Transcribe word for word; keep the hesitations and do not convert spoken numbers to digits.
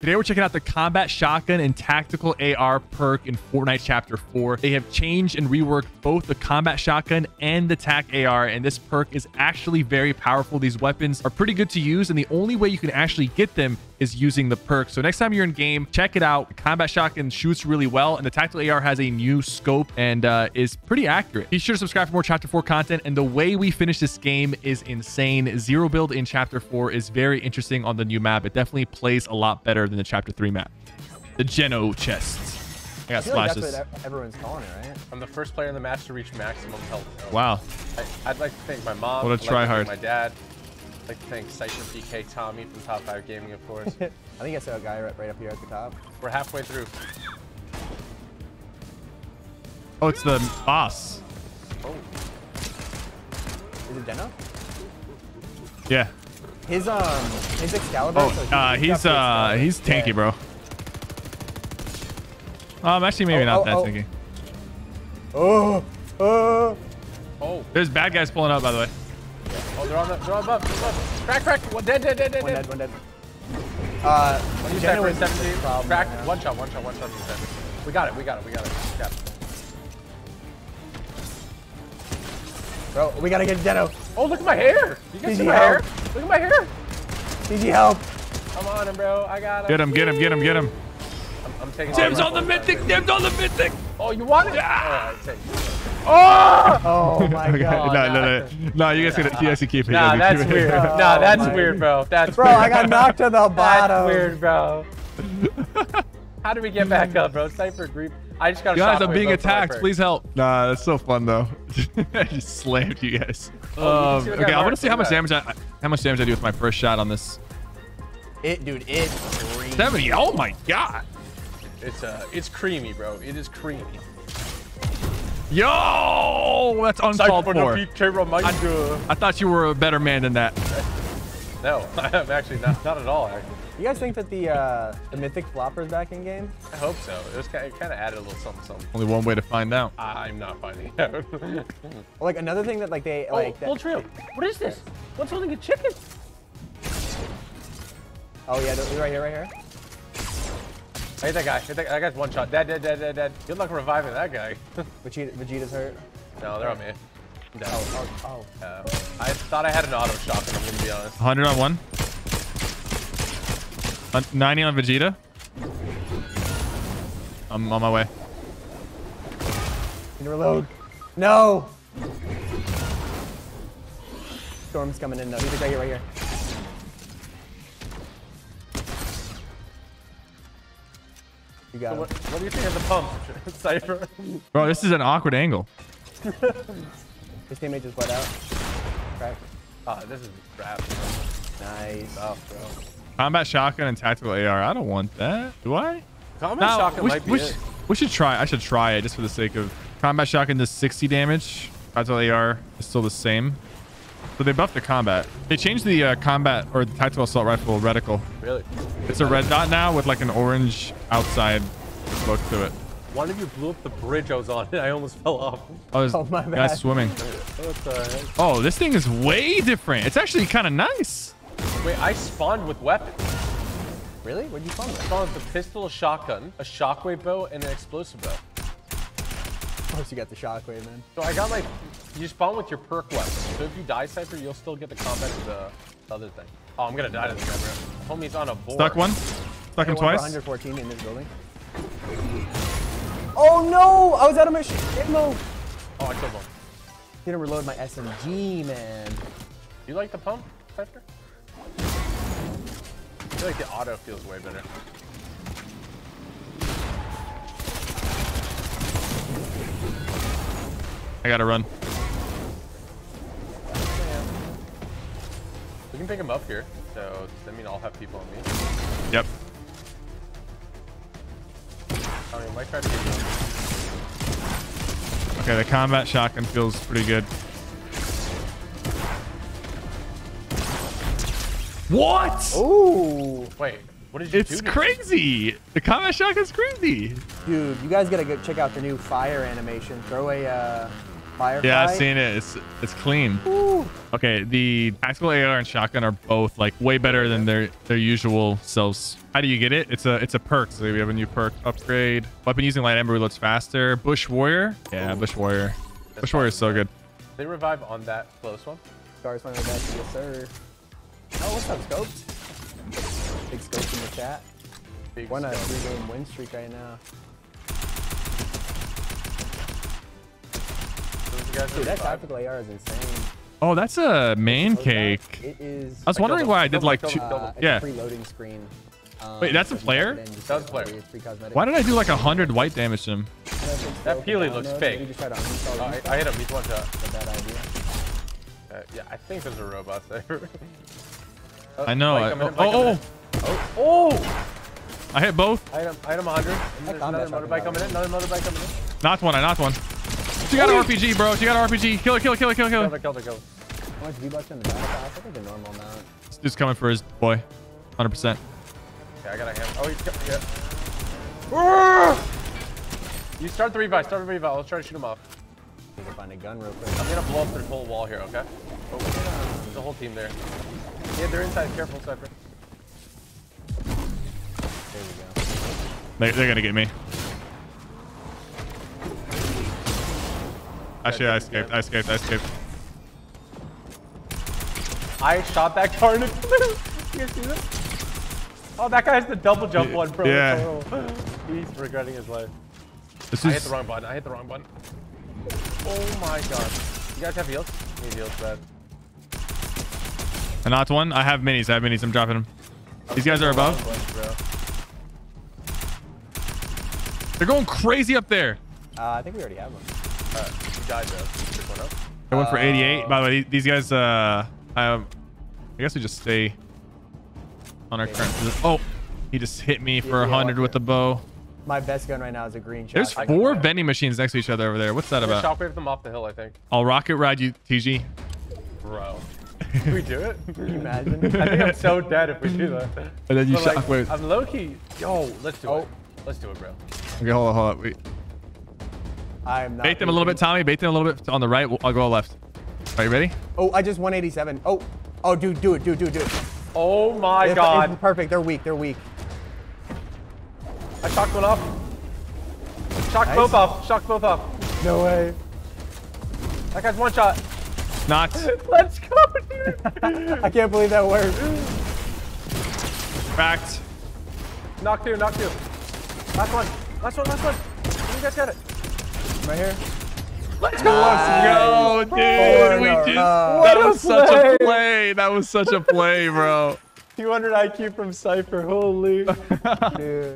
Today we're checking out the Combat Shotgun and Tactical A R perk in Fortnite Chapter four. They have changed and reworked both the Combat Shotgun and the Tac A R, and this perk is actually very powerful. These weapons are pretty good to use, and the only way you can actually get them is using the perk. So next time you're in game, check it out. The Combat Shotgun shoots really well, and the Tactical A R has a new scope and uh, is pretty accurate. Be sure to subscribe for more Chapter four content, and the way we finish this game is insane. Zero build in Chapter four is very interesting on the new map. It definitely plays a lot better than the Chapter three map. The Geno chest. I got I splashes. Like that's what everyone's calling it, right? I'm the first player in the match to reach maximum health. Wow. I, I'd like to thank my mom. What a try like hard. My dad. I'd like to thank Sypher D K, Tommy from Top Five Gaming, of course. I think I saw a guy right, right up here at the top. We're halfway through. Oh, it's the boss. Oh. Is it Geno? Yeah. His um, his Excalibur. Oh, so he, uh, he's he's, uh, he's tanky, yeah. Bro. Um, actually, maybe oh, not oh, that oh. tanky. Oh, oh, oh! There's bad guys pulling up, by the way. Oh, they're on the, they're on above. They're above. Crack, crack! One dead, dead, dead, dead. One dead, one dead. Uh, two seconds, seventeen. Crack. Right one shot, one shot, one shot. We got it, we got it, we got it. We got it. Bro, we gotta get Ditto. Oh, look at my hair. You guys see my hair? Look at my hair. C G help. I'm on him, bro. I got him. Get him, get him, get him, get him. I'm, I'm taking Dibs on the mythic. Dibs on the mythic. Oh, you want it? Yeah. Oh, oh my okay. God. No, no, no. No, you guys, gotta, you guys can keep it. Nah, you that's keep weird. It. Oh, nah, that's weird, bro. That's Bro, weird. I got knocked to the bottom. That's weird, bro. How do we get back up, bro? Cypher group. I just gotta guys, I'm being attacked. Please help. Nah, that's so fun though. I just slammed you guys. Oh, um, you okay, I want to see how much damage I how much damage I do with my first shot on this. It, dude, it's creamy. seventy. Oh my god. It's uh, it's creamy, bro. It is creamy. Yo, that's uncalled for. I, I thought you were a better man than that. No, I'm actually not. Not at all, actually. You guys think that the uh, the mythic flopper's back in game? I hope so. It was kind of, it kind of added a little something, something. Only one way to find out. I'm not finding out. Like another thing that like they oh, like. Full trio. What is this? What's holding a chicken? Oh yeah, right here, right here. I hit that guy. Hit that, that guy's one shot. Dead, dead, dead, dead, dead. Good luck reviving that guy. Vegeta, Vegeta's hurt. No, they're on me. No. Oh, oh, oh. Uh, I thought I had an auto shotgun. I'm gonna be honest. one hundred on one. ninety on Vegeta. I'm on my way. Can you reload? No! Storm's coming in though. He's right here, right here. You got so what, what do you think of the pump, Cypher? Bro, this is an awkward angle. His teammate just let out. Crack. Ah, oh, this is crap. Nice. Oh, bro. Combat Shotgun and Tactical A R. I don't want that. Do I? Combat no, Shotgun we, might be we, it. We should try. I should try it just for the sake of... Combat Shotgun does sixty damage. Tactical A R is still the same. So they buffed the combat. They changed the uh, combat or the Tactical Assault Rifle reticle. Really? It's a red dot now with like an orange outside look to it. One of you blew up the bridge I was on. I almost fell off. Oh, oh my bad. Guys swimming. That's all right. Oh, this thing is way different. It's actually kind of nice. Wait, I spawned with weapons. Really? What did you spawn with? I spawned with a pistol, a shotgun, a shockwave bow, and an explosive bow. Of course you got the shockwave, man. So I got like, you spawn with your perk weapon. So if you die, Cypher, you'll still get the combat of the, the other thing. Oh, I'm gonna die to this guy, bro. Homie's on a board. Stuck one. Stuck him one twice. one hundred fourteen in this building. Oh no! I was out of my ammo. Oh, I killed him. Gonna reload my S M G, man. You like the pump, Cypher? I feel like the auto feels way better. I gotta run. We can pick him up here, so I mean I'll have people on me. Yep. I mean, I might try to get him. Okay, the combat shotgun feels pretty good. What? Oh, wait. What did you it's do? It's crazy. The combat shotgun's crazy. Dude, you guys gotta go check out the new fire animation. Throw a uh, Firefly. Yeah, I've seen it. It's it's clean. Ooh. Okay, the tactical A R and shotgun are both like way better than their their usual selves. How do you get it? It's a it's a perk. So we have a new perk upgrade. Weapon using light ember reloads faster. Bush warrior. Yeah, Ooh. bush warrior. That's bush warrior is so good. They revive on that close one. Stars my back, yes sir. Oh, what's up, Scoped? Big Scoped in the chat. Big Why not three game win streak right now? Dude, that tactical A R is insane. Oh, that's a mancake. It is. I was wondering why I did like two. Uh, yeah. Preloading screen. Um, Wait, that's a player? That was a player. Why did I do like a hundred white damage to him? That Peely looks fake. Oh, I, I hit him. He's one shot. Bad idea. Uh, yeah, I think there's a robot there. oh, I know. I, oh, oh, oh, oh! I hit both. I hit him. I hit him one hundred. There's another motorbike coming in. Another motorbike coming in. Knocked one. I knocked one. She got an R P G, bro. She got an R P G. Kill her, kill her, kill her, kill her, kill her. Kill her, kill her. How much V-Bucks in the battle pass? I think it's a normal amount. This dude's coming for his boy. one hundred percent. Yeah, I got a hand. Oh, he's coming. Yeah. You start the revive. Start the revive. Let's try to shoot him off. I'm going to find a gun real quick. I'm going to blow up their whole wall here, okay? Oh, there's a whole team there. Yeah, they're inside. Careful, Sypher. There we go. They, they're going to get me. Actually, I escaped, I escaped, I escaped. I shot that car in the You guys see that? Oh, that guy's the double jump yeah. one, bro. Yeah. Oh, he's regretting his life. This I is... hit the wrong button, I hit the wrong button. Oh my god. You guys have heals? I need heals, bad. I knocked one. I have minis, I have minis. I'm dropping them. These guys are above. Place, They're going crazy up there. Uh, I think we already have them. Uh, died, one I went for eighty-eight. Uh, By the way, these guys, uh, I, um, I guess we just stay on our current position. Oh, he just hit me for one hundred with the bow. My best gun right now is a green shot. There's four vending machines next to each other over there. What's that about? Shockwave them off the hill, I think. I'll rocket ride you, T G. Bro. Can we do it? Can you imagine? I think I'm so dead if we do that. And then you but shockwave. Like, I'm low-key. Yo, let's do oh. it. Let's do it, bro. Okay, hold on, hold on. Wait. I'm not Bait them a little bit, Tommy. Bait them a little bit on the right. I'll go left. Are you ready? Oh, I just one eighty-seven. Oh, oh, dude, do it, do it, do it, do it. Oh my it's, god. It's perfect. They're weak. They're weak. I shocked one off. Shocked nice. both off. Shocked both off. No way. That guy's one shot. Knocked. Let's go, dude. I can't believe that worked. Cracked. Knock two. Knock two. Last one. Last one. Last one. You guys got it. Right here. Let's go! Let's nice. go, dude! We just, that was play. such a play! That was such a play, bro. two hundred I Q from Sypher, holy. Dude.